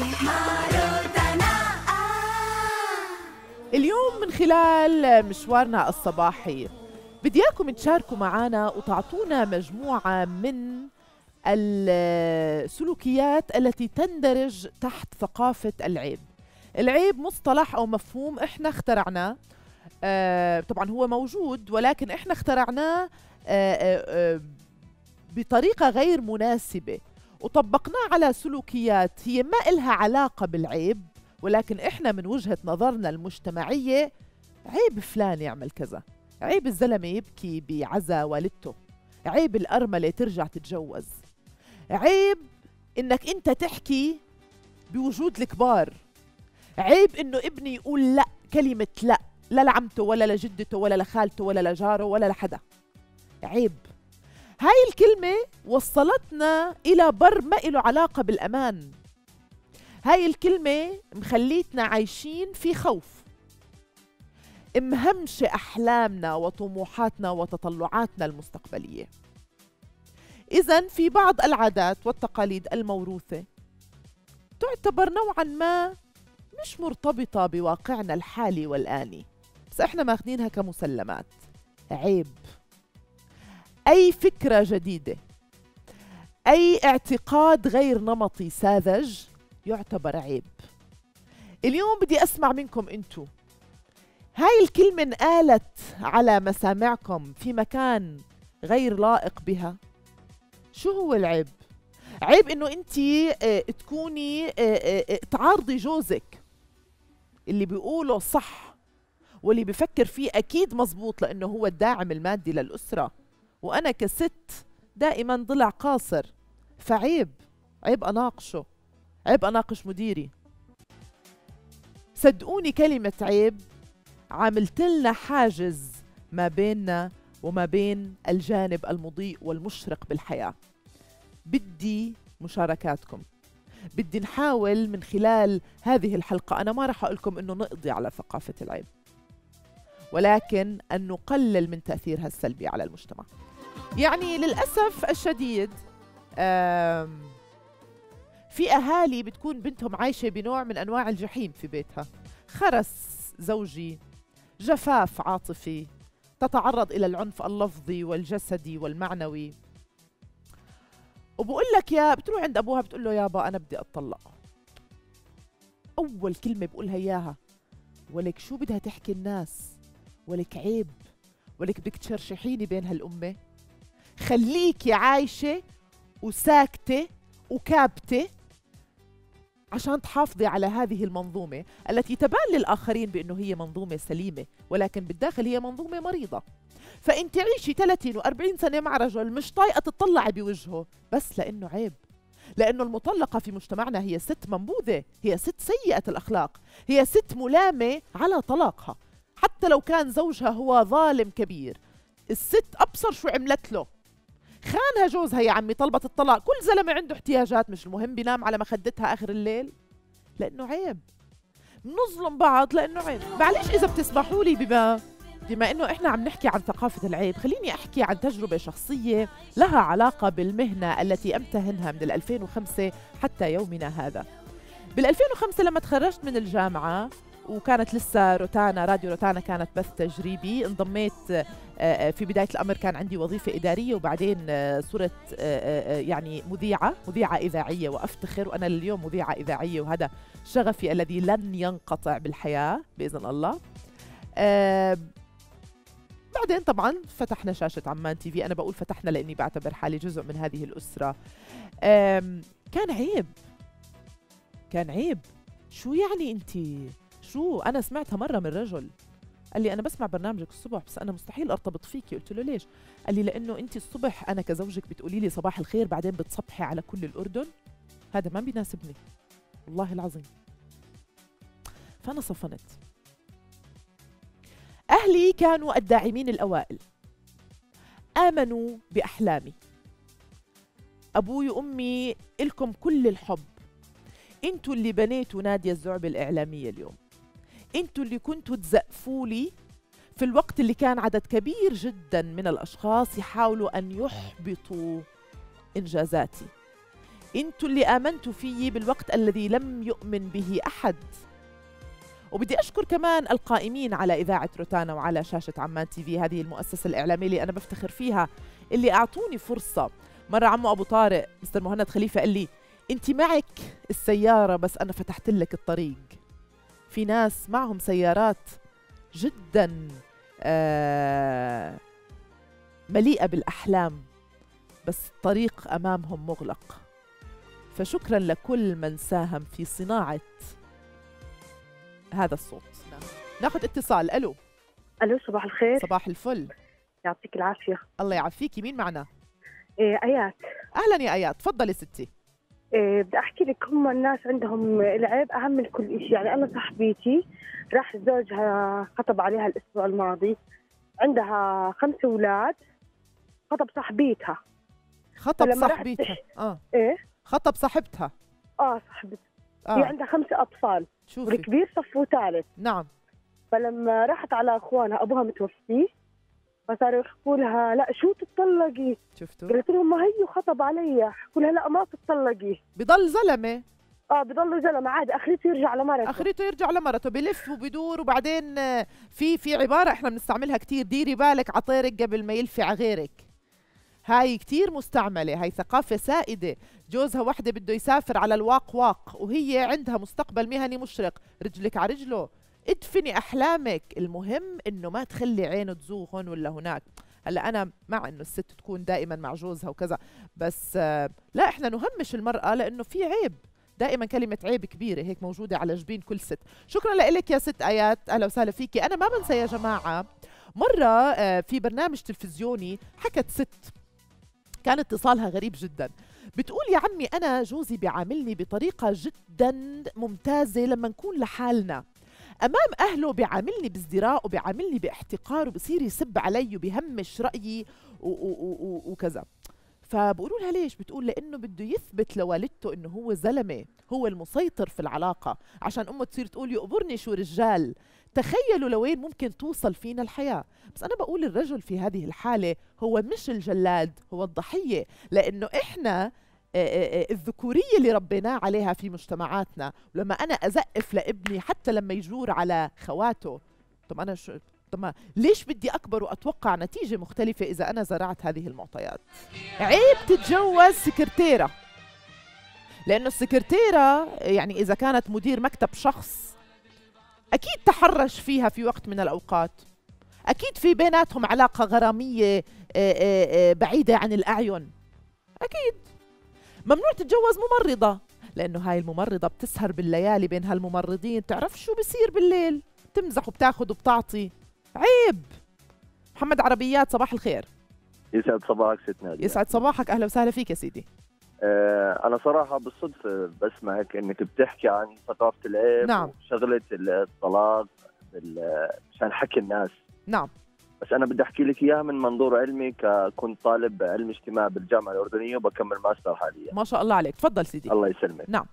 صح مع روتانا. اليوم من خلال مشوارنا الصباحي بدي اياكم تشاركوا معنا وتعطونا مجموعة من السلوكيات التي تندرج تحت ثقافة العيب. العيب مصطلح أو مفهوم إحنا اخترعناه، طبعا هو موجود ولكن إحنا اخترعناه بطريقة غير مناسبة وطبقناه على سلوكيات هي ما إلها علاقة بالعيب، ولكن إحنا من وجهة نظرنا المجتمعية عيب فلان يعمل كذا، عيب الزلمة يبكي بعزا والدته، عيب الأرملة ترجع تتجوز، عيب إنك أنت تحكي بوجود الكبار، عيب إنه ابني يقول لا، كلمة لا، لا لعمته ولا لجدته ولا لخالته ولا لجاره ولا لحدا، عيب. هاي الكلمة وصلتنا إلى بر ما إله علاقة بالأمان. هاي الكلمة مخليتنا عايشين في خوف، مهمشة أحلامنا وطموحاتنا وتطلعاتنا المستقبلية. إذن في بعض العادات والتقاليد الموروثة تعتبر نوعاً ما مش مرتبطة بواقعنا الحالي والآني، بس إحنا ماخدينها كمسلمات. عيب أي فكرة جديدة، أي اعتقاد غير نمطي ساذج يعتبر عيب. اليوم بدي أسمع منكم أنتو، هاي الكلمة انقالت على مسامعكم في مكان غير لائق بها؟ شو هو العيب؟ عيب إنه أنتي تكوني تعارضي جوزك اللي بيقوله صح واللي بفكر فيه أكيد مزبوط لأنه هو الداعم المادي للأسرة، وأنا كست دائما ضلع قاصر، فعيب، عيب أناقشه، عيب أناقش مديري. صدقوني كلمة عيب عاملتلنا حاجز ما بيننا وما بين الجانب المضيء والمشرق بالحياة. بدي مشاركاتكم، بدي نحاول من خلال هذه الحلقة، أنا ما راح أقول لكم إنه نقضي على ثقافة العيب، ولكن أن نقلل من تأثيرها السلبي على المجتمع. يعني للأسف الشديد في أهالي بتكون بنتهم عايشة بنوع من أنواع الجحيم في بيتها، خرس زوجي، جفاف عاطفي، تتعرض إلى العنف اللفظي والجسدي والمعنوي. وبقول لك يا بتروح عند أبوها بتقول له يابا أنا بدي أتطلق، أول كلمة بقولها إياها ولك شو بدها تحكي الناس، ولك عيب، ولك بدك تشرشحيني بين هالأمة، خليكي عايشة وساكتة وكابتة عشان تحافظي على هذه المنظومة التي تبان للآخرين بأنه هي منظومة سليمة، ولكن بالداخل هي منظومة مريضة. فأنت عيشي 30 و40 سنة مع رجل مش طايقة تطلعي بوجهه بس لأنه عيب، لأنه المطلقة في مجتمعنا هي ست منبوذة، هي ست سيئة الأخلاق، هي ست ملامة على طلاقها حتى لو كان زوجها هو ظالم كبير. الست أبصر شو عملت له، خانها جوزها يا عمي، طلبت الطلاق، كل زلمة عنده احتياجات، مش المهم بينام على مخدتها آخر الليل لأنه عيب. نظلم بعض لأنه عيب. معلش إذا بتسمحوا لي، بما إنه إحنا عم نحكي عن ثقافة العيب، خليني أحكي عن تجربة شخصية لها علاقة بالمهنة التي أمتهنها من 2005 حتى يومنا هذا. بال2005 لما تخرجت من الجامعة وكانت لسه روتانا، راديو روتانا كانت بث تجريبي، انضميت في بداية الأمر، كان عندي وظيفة إدارية وبعدين صرت يعني مذيعة إذاعية، وأفتخر وأنا اليوم مذيعة إذاعية وهذا شغفي الذي لن ينقطع بالحياة بإذن الله. بعدين طبعا فتحنا شاشة عمان تي في، أنا بقول فتحنا لأني بعتبر حالي جزء من هذه الأسرة. كان عيب، كان عيب. شو يعني أنتِ؟ شو؟ أنا سمعتها مرة من رجل قال لي أنا بسمع برنامجك الصبح بس أنا مستحيل أرتبط فيكي. قلت له ليش؟ قال لي لأنه أنت الصبح أنا كزوجك بتقولي لي صباح الخير بعدين بتصبحي على كل الأردن، هذا ما بيناسبني والله العظيم. فأنا صفنت. أهلي كانوا الداعمين الأوائل، آمنوا بأحلامي، أبوي وأمي إلكم كل الحب، أنتوا اللي بنيتوا ناديا الزعبي الإعلامية اليوم، أنتوا اللي كنتوا تزقفوا لي في الوقت اللي كان عدد كبير جدا من الأشخاص يحاولوا أن يحبطوا إنجازاتي، انتوا اللي امنتوا فيي بالوقت الذي لم يؤمن به احد. وبدي اشكر كمان القائمين على اذاعه روتانا وعلى شاشه عمان تي في، هذه المؤسسه الاعلاميه اللي انا بفتخر فيها، اللي اعطوني فرصه. مره عمو ابو طارق مستر مهند خليفه قال لي انت معك السياره بس انا فتحت لك الطريق. في ناس معهم سيارات جدا مليئه بالاحلام بس الطريق امامهم مغلق. فشكرا لكل من ساهم في صناعه هذا الصوت. ناخذ اتصال. الو. الو، صباح الخير. صباح الفل. يعطيك العافيه. الله يعافيكي، مين معنا؟ ايات. اهلا يا ايات، تفضلي ستي. بدي احكي لك، هم الناس عندهم العيب اهم من كل شيء. يعني انا صاحبتي راح زوجها خطب عليها الاسبوع الماضي، عندها 5 اولاد، خطب صاحبتها. خطب صاحبتها؟ اه. ايه؟ خطب صاحبتها. اه صاحبتها. هي عندها 5 أطفال، والكبير صف وثالث. نعم. فلما راحت على اخوانها ابوها متوفي، فصاروا يحكوا لها لا شو تتطلقي؟ شفتوا؟ قلت لهم ما هي خطب علي، حكوا لها لا ما تتطلقي. بضل زلمه. اه بضل زلمه عادي، اخرته يرجع لمرته. اخرته يرجع لمرته، بلف وبدور. وبعدين في عباره احنا بنستعملها كثير، ديري بالك عطيرك قبل ما يلفع غيرك. هاي كتير مستعملة، هاي ثقافة سائدة. جوزها وحدة بده يسافر على الواق واق وهي عندها مستقبل مهني مشرق، رجلك على رجله، ادفني أحلامك، المهم إنه ما تخلي عينه تزوغ هون ولا هناك. هلا أنا مع إنه الست تكون دائما مع جوزها وكذا، بس لا إحنا نهمش المرأة لأنه في عيب، دائما كلمة عيب كبيرة هيك موجودة على جبين كل ست. شكرا لك يا ست آيات، أهلا وسهلا فيكي. أنا ما بنسى يا جماعة، مرة في برنامج تلفزيوني حكت ست كان اتصالها غريب جدا، بتقول يا عمي أنا جوزي بيعاملني بطريقة جدا ممتازة لما نكون لحالنا، أمام أهله بيعاملني بازدراء وبيعاملني باحتقار وبصير يسب علي وبيهمش رأيي وكذا. فبقولوا لها ليش؟ بتقول لأنه بده يثبت لوالدته إنه هو زلمة، هو المسيطر في العلاقة، عشان أمه تصير تقول يقبرني شو رجال. تخيلوا لوين ممكن توصل فينا الحياة. بس أنا بقول الرجل في هذه الحالة هو مش الجلاد، هو الضحية، لأنه إحنا الذكورية اللي ربيناه عليها في مجتمعاتنا. ولما أنا أزقف لابني حتى لما يجور على خواته، طب أنا شو، طب ليش بدي أكبر وأتوقع نتيجة مختلفة إذا أنا زرعت هذه المعطيات؟ عيب تتجوز سكرتيرة، لأنه السكرتيرة يعني إذا كانت مدير مكتب شخص أكيد تحرش فيها في وقت من الأوقات، أكيد في بيناتهم علاقة غرامية بعيدة عن الأعين. أكيد ممنوع تتجوز ممرضة، لأنه هاي الممرضة بتسهر بالليالي بين هالممرضين، تعرف شو بصير بالليل، بتمزح وبتاخد وبتعطي. عيب. محمد عربيات، صباح الخير. يسعد صباحك ست نادية. يسعد صباحك، أهلا وسهلا فيك يا سيدي. أنا صراحة بالصدفة بسمعك إنك بتحكي عن ثقافة العيب. نعم. وشغلة الطلاق عشان حكي الناس. نعم. بس أنا بدي أحكي لك إياها من منظور علمي، كنت طالب علم اجتماع بالجامعة الأردنية وبكمل ماستر حاليا. ما شاء الله عليك، تفضل سيدي. الله يسلمك. نعم.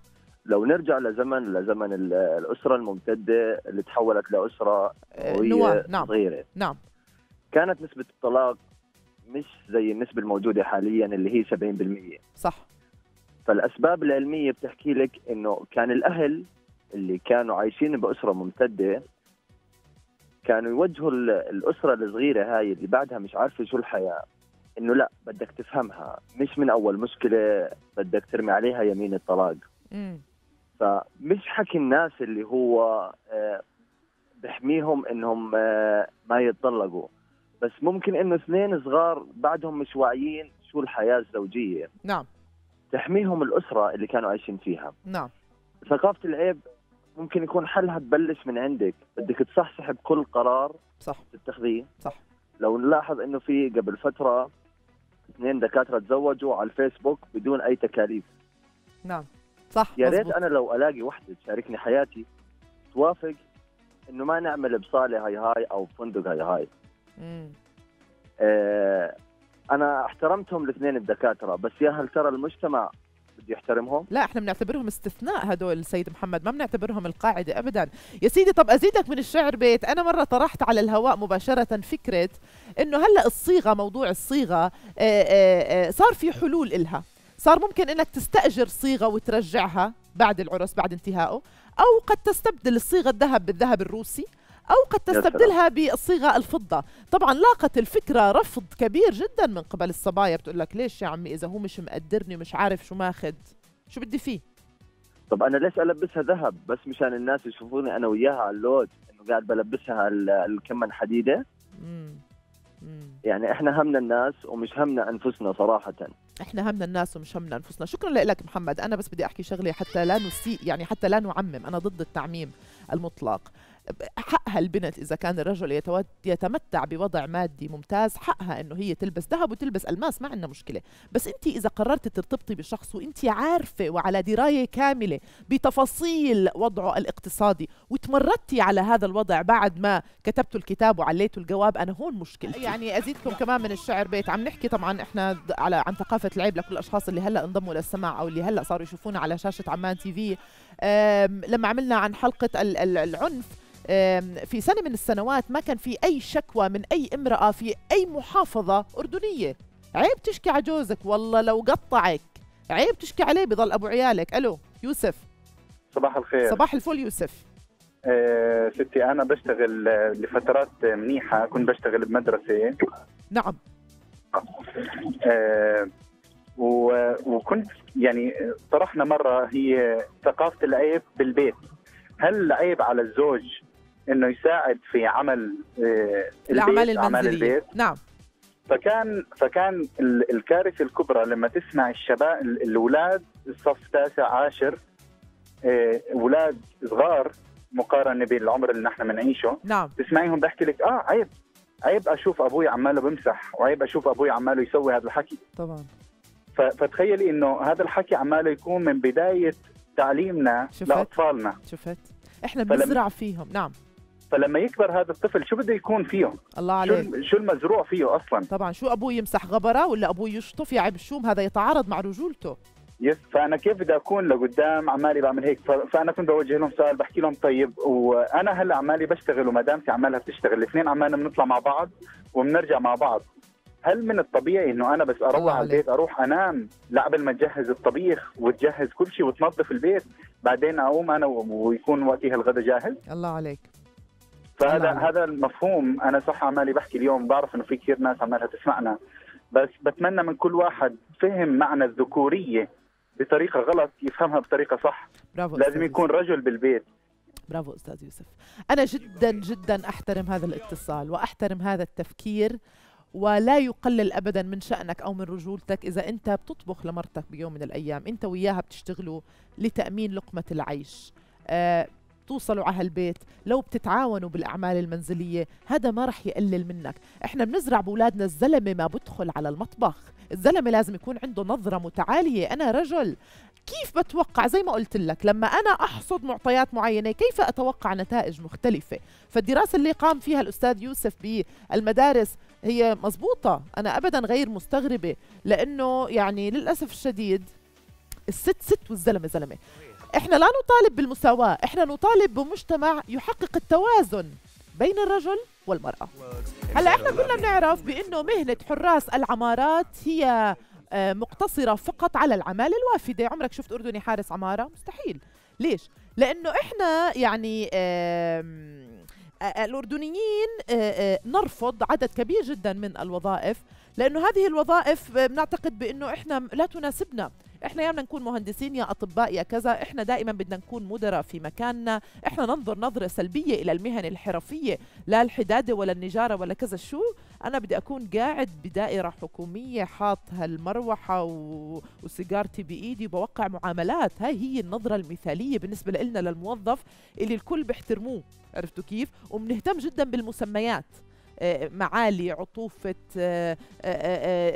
لو نرجع لزمن الأسرة الممتدة اللي تحولت لأسرة قوية. نعم. صغيرة. نعم. كانت نسبة الطلاق مش زي النسبة الموجودة حاليا اللي هي 70%. صح. فالأسباب العلمية بتحكي لك إنه كان الأهل اللي كانوا عايشين بأسرة ممتدة كانوا يوجهوا الأسرة الصغيرة هاي اللي بعدها مش عارفة شو الحياة، إنه لا بدك تفهمها، مش من أول مشكلة بدك ترمي عليها يمين الطلاق. فمش حكي الناس اللي هو بحميهم إنهم ما يتطلقوا، بس ممكن إنه 2 صغار بعدهم مش واعيين شو الحياة الزوجية. نعم. تحميهم الأسرة اللي كانوا عايشين فيها. نعم. ثقافة العيب ممكن يكون حلها تبلش من عندك، بدك تصحصح بكل قرار. صح. تتخذيه. صح. لو نلاحظ انه في قبل فترة 2 دكاترة تزوجوا على الفيسبوك بدون أي تكاليف. نعم. صح. يا ريت أنا لو ألاقي وحدة تشاركني حياتي توافق إنه ما نعمل بصالة هاي أو فندق هاي. أنا احترمتهم ال2 الدكاترة، بس يا هل ترى المجتمع بده يحترمهم؟ لا، احنا بنعتبرهم استثناء هدول السيد محمد، ما بنعتبرهم القاعدة أبدا يا سيدي. طب أزيدك من الشعر بيت، أنا مرة طرحت على الهواء مباشرة فكرة إنه هلأ الصيغة، موضوع الصيغة صار في حلول إلها. صار ممكن انك تستأجر صيغة وترجعها بعد العرس بعد انتهائه، او قد تستبدل الصيغة الذهب بالذهب الروسي، او قد تستبدلها بالصيغة الفضة. طبعا لاقت الفكرة رفض كبير جدا من قبل الصبايا، بتقول لك ليش يا عمي اذا هو مش مقدرني ومش عارف شو ماخذ، شو بدي فيه؟ طب انا ليش البسها ذهب؟ بس مشان الناس يشوفوني انا وياها على اللوج انه قاعد بلبسها الكمن حديده. يعني احنا همنا الناس ومش همنا انفسنا صراحه. احنا همنا الناس ومش همنا انفسنا. شكرا لك محمد. انا بس بدي احكي شغله حتى لا نسيء، يعني حتى لا نعمم، انا ضد التعميم المطلق. حقها البنت اذا كان الرجل يتمتع بوضع مادي ممتاز، حقها انه هي تلبس ذهب وتلبس الماس، ما عندنا مشكله. بس انت اذا قررت ترتبطي بشخص وانت عارفه وعلى درايه كامله بتفاصيل وضعه الاقتصادي وتمردتي على هذا الوضع بعد ما كتبتوا الكتاب وعليتوا الجواب، انا هون مشكلتي. يعني ازيدكم كمان من الشعر بيت. عم نحكي طبعا احنا على عن ثقافه العيب لكل الاشخاص اللي هلا انضموا للسماع او اللي هلا صاروا يشوفونا على شاشه عمان تي في. لما عملنا عن حلقه العنف في سنة من السنوات، ما كان في أي شكوى من أي امرأة في أي محافظة أردنية. عيب تشكي على جوزك والله لو قطعك، عيب تشكي عليه بضل أبو عيالك. ألو يوسف، صباح الخير. صباح الفل يوسف. ستي أنا بشتغل لفترات منيحة، كنت بشتغل بمدرسة. نعم. وكنت يعني طرحنا مرة هي ثقافة العيب بالبيت، هل عيب على الزوج انه يساعد في عمل البيت؟ نعم. فكان الكارثه الكبرى لما تسمع الشباب الاولاد الصف 9 10، اولاد صغار مقارنه بالعمر اللي نحن بنعيشه. نعم. تسمعيهم بحكي لك عيب اشوف ابوي عماله بمسح، وعيب اشوف ابوي عماله يسوي هذا الحكي. طبعا. فتخيلي انه هذا الحكي عماله يكون من بدايه تعليمنا لاطفالنا. شفت؟ احنا بنزرع فيهم. نعم. فلما يكبر هذا الطفل شو بده يكون فيه؟ الله عليك، شو المزروع فيه اصلا؟ طبعا. شو ابوي يمسح غبره ولا ابوي يشطف يا عيب الشوم، هذا يتعارض مع رجولته. يس. فانا كيف بدي اكون لقدام عمالي بعمل هيك؟ فانا كنت بوجه لهم سؤال، بحكي لهم طيب وانا هلا عمالي بشتغل ومدامتي عمالها بتشتغل، الاثنين عمالنا بنطلع مع بعض وبنرجع مع بعض، هل من الطبيعي انه انا بس اروح على البيت اروح انام لقبل ما تجهز الطبيخ وتجهز كل شيء وتنظف البيت، بعدين اقوم انا ويكون وقتها الغداء جاهز؟ الله عليك. فهذا الله عليك. هذا المفهوم انا صح عمالي بحكي اليوم، بعرف انه في كثير ناس عمالها تسمعنا، بس بتمنى من كل واحد فهم معنى الذكوريه بطريقه غلط يفهمها بطريقه صح. برافو. لازم يكون رجل بالبيت. برافو استاذ يوسف. انا جدا جدا احترم هذا الاتصال واحترم هذا التفكير، ولا يقلل أبدا من شأنك أو من رجولتك إذا أنت بتطبخ لمرتك بيوم من الأيام، أنت وياها بتشتغلوا لتأمين لقمة العيش، توصلوا على هالبيت، لو بتتعاونوا بالأعمال المنزلية، هذا ما رح يقلل منك. إحنا بنزرع بولادنا، الزلمة ما بدخل على المطبخ، الزلمة لازم يكون عنده نظرة متعالية. أنا رجل كيف بتوقع، زي ما قلت لك، لما أنا أحصد معطيات معينة كيف أتوقع نتائج مختلفة؟ فالدراسة اللي قام فيها الأستاذ يوسف بالمدارس هي مزبوطة، أنا أبدا غير مستغربة، لأنه يعني للأسف الشديد الست ست والزلمة زلمة. إحنا لا نطالب بالمساواة، إحنا نطالب بمجتمع يحقق التوازن بين الرجل والمرأة. هلا إحنا كلنا بنعرف بأنه مهنة حراس العمارات هي مقتصرة فقط على العمالة الوافدة. عمرك شفت أردني حارس عمارة؟ مستحيل. ليش؟ لأنه إحنا يعني الأردنيين نرفض عدد كبير جدا من الوظائف، لأنه هذه الوظائف بنعتقد بأنه إحنا لا تناسبنا. إحنا يا بدنا نكون مهندسين يا أطباء يا كذا، إحنا دائما بدنا نكون مدراء في مكاننا، إحنا ننظر نظرة سلبية إلى المهن الحرفية، لا الحدادة ولا النجارة ولا كذا. شو أنا بدي أكون قاعد بدائرة حكومية حاط هالمروحة وسيجارتي بإيدي وبوقع معاملات؟ هاي هي النظرة المثالية بالنسبة لنا للموظف اللي الكل بيحترموه، عرفتوا كيف؟ وبنهتم جدا بالمسميات، معالي، عطوفة،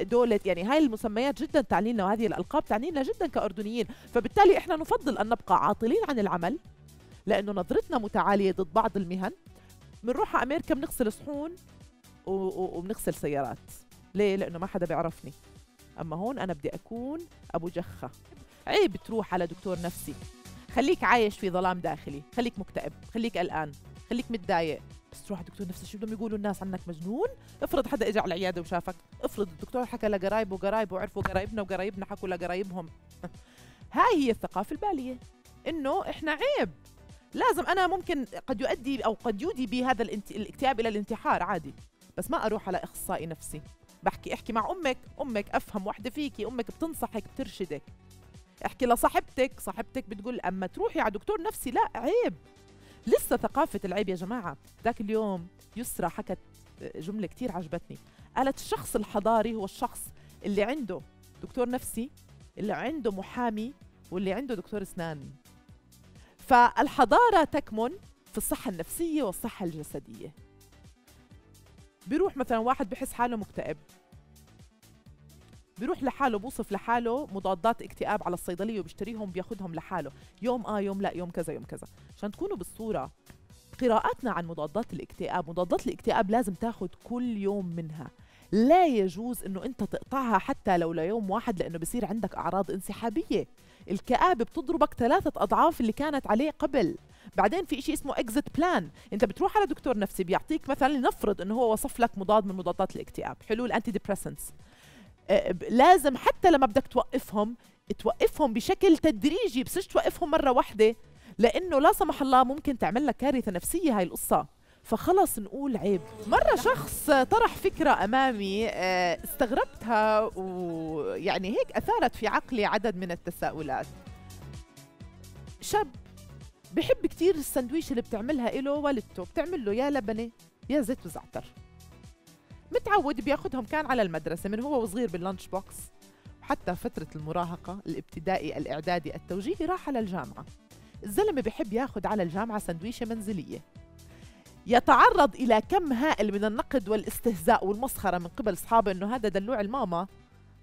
دولة، يعني هاي المسميات جدا تعنينا، وهذه الألقاب تعنينا جدا كأردنيين. فبالتالي احنا نفضل أن نبقى عاطلين عن العمل لأنه نظرتنا متعالية ضد بعض المهن. بنروح على أمريكا بنغسل صحون وبنغسل سيارات. ليه؟ لأنه ما حدا بيعرفني. أما هون أنا بدي أكون أبو جخة. عيب تروح على دكتور نفسي، خليك عايش في ظلام داخلي، خليك مكتئب، خليك قلقان، خليك متضايق، بس تروح الدكتور نفس الشيء بدهم يقولوا الناس عنك مجنون. افرض حدا اجى على العياده وشافك، افرض الدكتور حكى لقرايبه وقرايبه وعرفوا قرايبنا وقرايبنا حكوا لقرايبهم. هاي هي الثقافه الباليه، انه احنا عيب، لازم انا ممكن قد يؤدي او قد يودي بهذا الاكتئاب الى الانتحار عادي، بس ما اروح على اخصائي نفسي. بحكي احكي مع امك، امك افهم وحده فيكي، امك بتنصحك بترشدك. احكي لصاحبتك، صاحبتك بتقول. اما تروحي على دكتور نفسي لا، عيب. لسه ثقافه العيب يا جماعه. ذاك اليوم يسرا حكت جمله كثير عجبتني، قالت الشخص الحضاري هو الشخص اللي عنده دكتور نفسي، اللي عنده محامي، واللي عنده دكتور اسنان. فالحضاره تكمن في الصحه النفسيه والصحه الجسديه. بيروح مثلا واحد بحس حاله مكتئب، بيروح لحاله بوصف لحاله مضادات اكتئاب على الصيدليه وبيشتريهم بياخذهم لحاله، يوم يوم لا، يوم كذا يوم كذا. عشان تكونوا بالصوره، قراءاتنا عن مضادات الاكتئاب، مضادات الاكتئاب لازم تاخذ كل يوم منها، لا يجوز انه انت تقطعها حتى لو ليوم واحد، لانه بصير عندك اعراض انسحابيه. الكآبة بتضربك 3 أضعاف اللي كانت عليه قبل. بعدين في شيء اسمه اكزيت بلان، انت بتروح على دكتور نفسي بيعطيك مثلا، لنفرض انه هو وصف لك مضاد من مضادات الاكتئاب، حلو، الانتي ديبريسنتس. لازم حتى لما بدك توقفهم، توقفهم بشكل تدريجي، بس توقفهم مرة واحدة، لأنه لا سمح الله ممكن تعمل لك كارثة نفسية هاي القصة. فخلص نقول عيب. مرة شخص طرح فكرة أمامي استغربتها، ويعني هيك أثارت في عقلي عدد من التساؤلات. شاب بحب كتير السندويشة اللي بتعملها إله والدته، بتعمل له يا لبنة يا زيت وزعتر، متعود بياخدهم كان على المدرسة من هو وصغير باللانش بوكس، وحتى فترة المراهقة، الابتدائي، الإعدادي، التوجيهي، راح على الجامعة. الزلمة بحب ياخد على الجامعة سندويشة منزلية، يتعرض إلى كم هائل من النقد والاستهزاء والمسخرة من قبل أصحابه، إنه هذا دلوع الماما،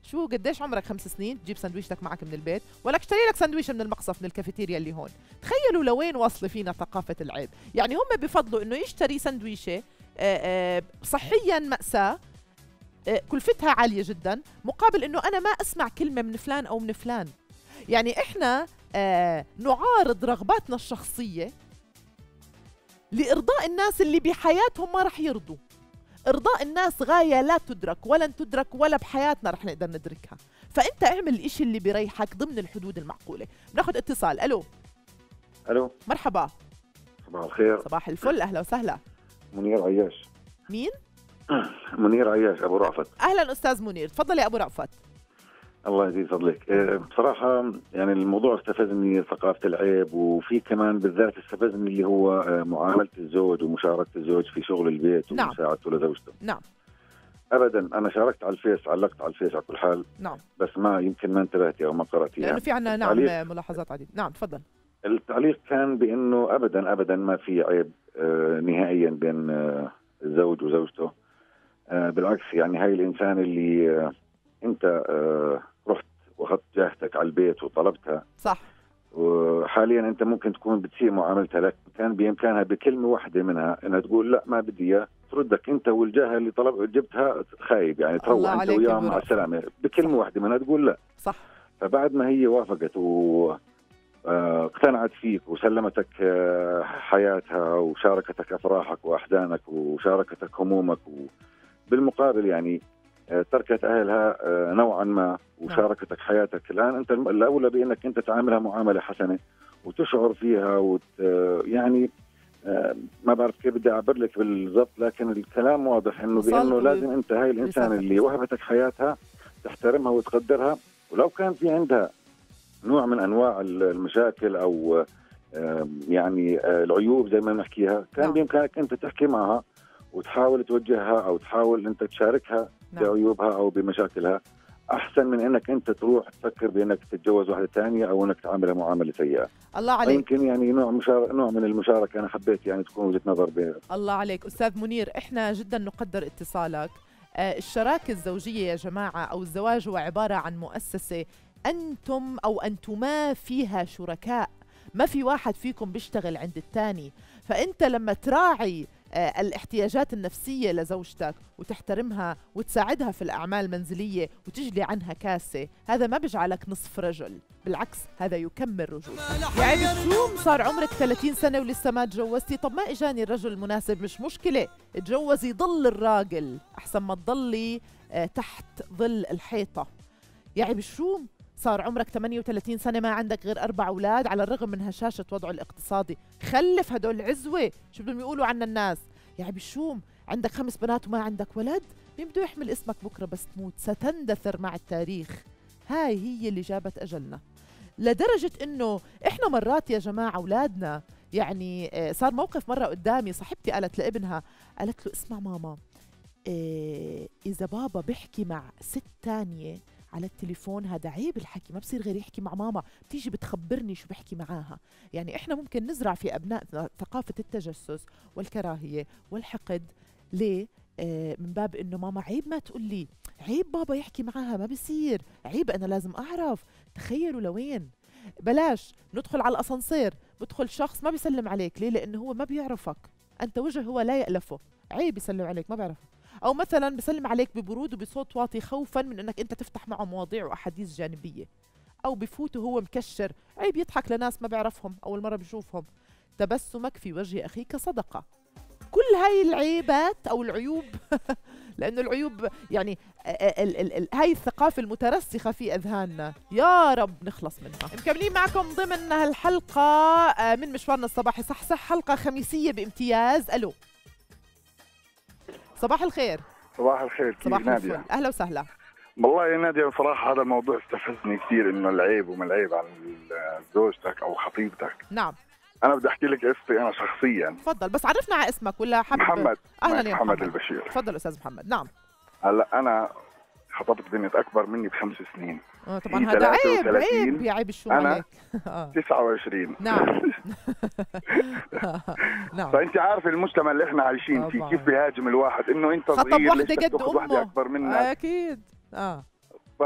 شو قديش عمرك 5 سنين تجيب سندويشتك معك من البيت، ولا اشتري لك سندويشة من المقصف من الكافيتيريا اللي هون. تخيلوا لوين واصلة فينا ثقافة العيب. يعني هم بفضلوا إنه يشتري سندويشة صحيا مأساة كلفتها عالية جدا، مقابل إنه أنا ما أسمع كلمة من فلان أو من فلان. يعني إحنا نعارض رغباتنا الشخصية لإرضاء الناس اللي بحياتهم ما رح يرضوا. إرضاء الناس غاية لا تدرك ولن تدرك، ولا بحياتنا رح نقدر ندركها. فأنت اعمل الإشي اللي بريحك ضمن الحدود المعقولة. بناخد اتصال. ألو. ألو. مرحبا. صباح الخير. صباح الفل، أهلا وسهلا. منير عياش. مين؟ منير عياش، أبو رأفت. أهلا أستاذ منير، تفضل يا أبو رأفت. الله يزيد فضلك. بصراحة يعني الموضوع استفزني، ثقافة العيب، وفي كمان بالذات استفزني اللي هو معاملة الزوج ومشاركة الزوج في شغل البيت ومساعدته لزوجته. نعم. أبدا، أنا شاركت على الفيس، علقت على الفيس على كل حال. نعم. بس ما يمكن ما انتبهتي أو ما قرأتيها. لأنه في عنا نعم ملاحظات عديدة. نعم تفضل. التعليق كان بأنه أبدا أبدا ما في عيب نهائيا بين الزوج وزوجته. بالعكس، يعني هاي الإنسان اللي أنت رحت واخذت جاهتك على البيت وطلبتها، صح، وحاليا أنت ممكن تكون بتسيء معاملتها لك، كان بإمكانها بكلمة واحدة منها أنها تقول لا ما بدي إياه، تردك أنت والجاهة اللي طلب جبتها خايب، يعني تروح أنت وياها مع السلامة، بكلمة واحدة منها تقول لا، صح. فبعد ما هي وافقت واقتنعت فيك وسلمتك حياتها وشاركتك أفراحك وأحزانك وشاركتك همومك، بالمقابل يعني تركت أهلها نوعا ما وشاركتك حياتك، الآن أنت الأولى بأنك أنت تعاملها معاملة حسنة وتشعر فيها يعني ما بعرف كيف بدي أعبر لك بالضبط، لكن الكلام واضح إنه بأنه لازم أنت هاي الإنسان اللي وهبتك حياتها تحترمها وتقدرها، ولو كان في عندها نوع من أنواع المشاكل أو يعني العيوب زي ما بنحكيها، كان بإمكانك أنت تحكي معها وتحاول توجهها أو تحاول أنت تشاركها بعيوبها أو بمشاكلها، أحسن من أنك أنت تروح تفكر بأنك تتجوز واحدة ثانية أو أنك تعاملها معاملة سيئة. الله عليك. يمكن يعني نوع من المشاركة، أنا حبيت يعني تكون وجهة نظر بها. الله عليك أستاذ منير، إحنا جدا نقدر اتصالك. الشراكة الزوجية يا جماعة أو الزواج هو عبارة عن مؤسسة أنتم أو أنتما فيها شركاء، ما في واحد فيكم بيشتغل عند الثاني. فأنت لما تراعي الاحتياجات النفسية لزوجتك وتحترمها وتساعدها في الأعمال المنزلية وتجلي عنها كاسة، هذا ما بيجعلك نصف رجل، بالعكس هذا يكمل رجولك. يعني بتشوم صار عمرك 30 سنة ولسه ما تجوزتي، طب ما إجاني الرجل المناسب مش مشكلة، تجوزي ضل الراجل أحسن ما تضلي تحت ظل الحيطة. يعني بتشوم صار عمرك 38 سنة ما عندك غير 4 أولاد على الرغم من هشاشة وضعه الاقتصادي، خلف هدول عزوة، شو بدهم يقولوا عنا الناس؟ يعني بشوم عندك 5 بنات وما عندك ولد، مين بده يحمل اسمك بكرة بس تموت؟ ستندثر مع التاريخ. هاي هي اللي جابت أجلنا، لدرجة إنه إحنا مرات يا جماعة أولادنا، يعني صار موقف مرة قدامي، صاحبتي قالت لابنها، قالت له اسمع ماما، إذا بابا بيحكي مع 6 تانية على التليفون هذا عيب الحكي، ما بصير غير يحكي مع ماما، بتيجي بتخبرني شو بحكي معاها. يعني احنا ممكن نزرع في ابنائنا ثقافة التجسس والكراهية والحقد. ليه؟ من باب انه ماما عيب ما تقول لي، عيب بابا يحكي معاها، ما بصير، عيب انا لازم اعرف. تخيلوا لوين. بلاش ندخل على الاسانسير، بدخل شخص ما بيسلم عليك، ليه؟ لانه هو ما بيعرفك، انت وجه هو لا يألفه، عيب يسلم عليك ما بيعرفك. أو مثلا بسلم عليك ببرود وبصوت واطي خوفا من أنك أنت تفتح معه مواضيع وأحاديث جانبية، أو بفوت وهو مكشر، عيب يضحك لناس ما بيعرفهم أول مرة بشوفهم. تبسمك في وجه أخيك صدقة. كل هاي العيبات أو العيوب لأنه العيوب يعني هاي الثقافة المترسخة في أذهاننا، يا رب نخلص منها. مكملين معكم ضمن هالحلقة من مشوارنا الصباحي صح صح، حلقة خميسية بامتياز. ألو صباح الخير. صباح الخير، كيف نادية؟ اهلا وسهلا. والله يا نادية بصراحة هذا الموضوع استفزني كثير، انه العيب وما العيب على زوجتك او خطيبتك. نعم. انا بدي احكي لك قصتي انا شخصيا. تفضل، بس عرفنا على اسمك ولا حابب؟ محمد. اهلا يا محمد البشير. تفضل استاذ محمد. نعم. هلا انا خطبت بنت اكبر مني ب5 سنين. طبعا هذا عيب، عيب يا عيب الشو عليك. انا 29. نعم. نعم. فانت عارف المجتمع اللي احنا عايشين فيه كيف بيهاجم الواحد، انه انت صغير ليش تاخذ واحدة اكبر منك؟ اكيد. ف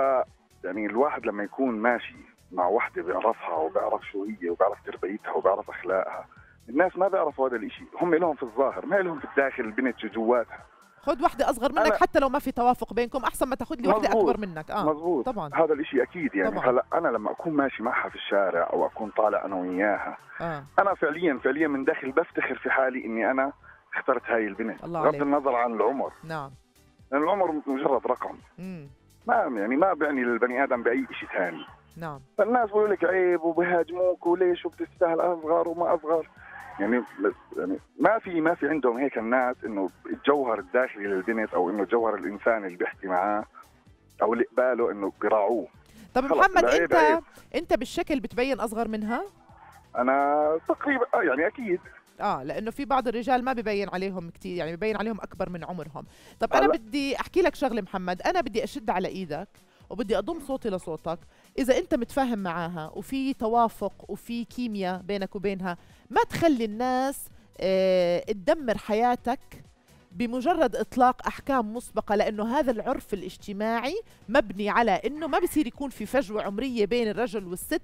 يعني الواحد لما يكون ماشي مع واحدة بيعرفها وبيعرف شو هي وبيعرف تربيتها وبيعرف اخلاقها، الناس ما بيعرفوا هذا الشيء، هم لهم في الظاهر ما لهم في الداخل. البنت شو جواتها، خذ واحدة أصغر منك حتى لو ما في توافق بينكم، أحسن ما تاخذ لي واحدة أكبر منك. مظبوط طبعا، هذا الشيء أكيد. يعني هلا أنا لما أكون ماشي معها في الشارع أو أكون طالع أنا وياها، أنا فعليا من داخل بفتخر في حالي إني أنا اخترت هاي البنت، بغض النظر عن العمر. نعم. لأن العمر مجرد رقم، ما يعني ما بيعني للبني آدم بأي شيء ثاني. نعم. فالناس بيقولوا لك عيب وبيهاجموك وليش وبتستاهل أصغر وما أصغر. يعني ما في عندهم هيك الناس انه الجوهر الداخلي للبنت، او انه الجوهر الانساني اللي بيحكي معاه او اللي قباله انه بيراعوه. طب محمد، انت بالشكل بتبين اصغر منها؟ انا تقريبا يعني اكيد. لانه في بعض الرجال ما ببين عليهم كثير، يعني ببين عليهم اكبر من عمرهم. طب انا بدي احكي لك شغله محمد، انا بدي اشد على ايدك وبدي اضم صوتي لصوتك. إذا أنت متفاهم معاها وفي توافق وفي كيمياء بينك وبينها، ما تخلي الناس تدمر حياتك بمجرد إطلاق أحكام مسبقة، لأنه هذا العرف الاجتماعي مبني على أنه ما بصير يكون في فجوة عمرية بين الرجل والست،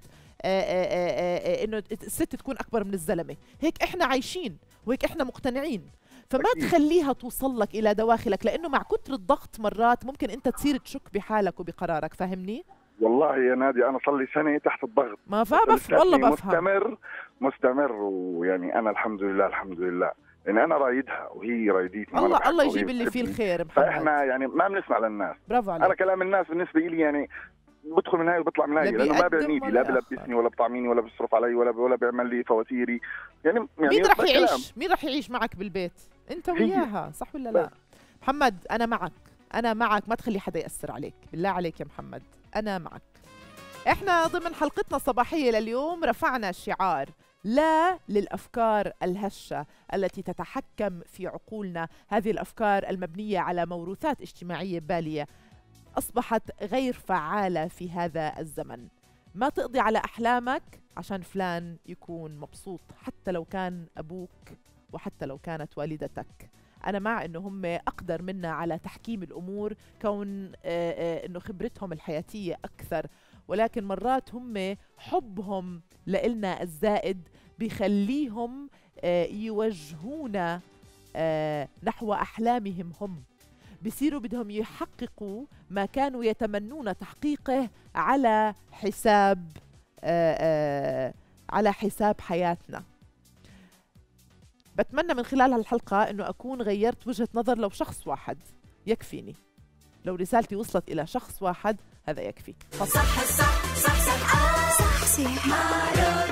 أنه الست تكون أكبر من الزلمة. هيك إحنا عايشين وهيك إحنا مقتنعين، فما تخليها توصل لك إلى دواخلك، لأنه مع كتر الضغط مرات ممكن أنت تصير تشك بحالك وبقرارك. فاهمني؟ والله يا نادي أنا صلي سنة تحت الضغط، ما فاهم والله، بفهم مستمر. ويعني أنا الحمد لله لأن أنا رايدها وهي رايدتني. الله يجيب اللي فيه الخير. فإحنا يعني ما بنسمع للناس. برافو عليك. أنا كلام الناس بالنسبة لي يعني بدخل من هاي وبطلع من هاي، لأنه ما بيعنيلي، لا بلبسني ولا بطعميني ولا بصرف علي ولا بيعمل لي فواتيري. يعني مين رح يعيش معك بالبيت؟ أنت وياها، صح ولا لا؟ محمد أنا معك، ما تخلي حدا يأثر عليك، بالله عليك يا محمد أنا معك. إحنا ضمن حلقتنا الصباحية لليوم رفعنا شعار لا للأفكار الهشة التي تتحكم في عقولنا. هذه الأفكار المبنية على موروثات اجتماعية بالية أصبحت غير فعالة في هذا الزمن. ما تقضي على أحلامك عشان فلان يكون مبسوط، حتى لو كان أبوك وحتى لو كانت والدتك. أنا مع إنه هم أقدر منا على تحكيم الأمور، كون إنه خبرتهم الحياتية أكثر، ولكن مرات هم حبهم لإلنا الزائد بيخليهم يوجهونا نحو أحلامهم هم، بصيروا بدهم يحققوا ما كانوا يتمنون تحقيقه على حساب حياتنا. بتمنى من خلال هالحلقة أنه أكون غيرت وجهة نظر لو شخص واحد، يكفيني لو رسالتي وصلت إلى شخص واحد هذا يكفي. صح صح صح صح صح صح صح صح.